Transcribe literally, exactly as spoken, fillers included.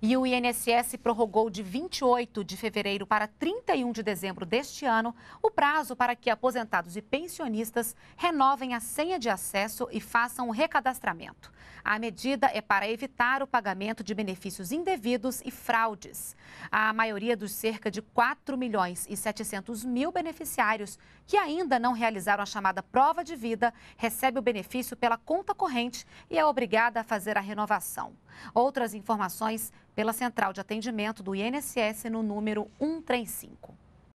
E o I N S S prorrogou de vinte e oito de fevereiro para trinta e um de dezembro deste ano o prazo para que aposentados e pensionistas renovem a senha de acesso e façam o recadastramento. A medida é para evitar o pagamento de benefícios indevidos e fraudes. A maioria dos cerca de quatro milhões e setecentos mil beneficiários que ainda não realizaram a chamada prova de vida recebe o benefício pela conta corrente e é obrigada a fazer a renovação. Outras informações pela Central de Atendimento do I N S S no número um três cinco.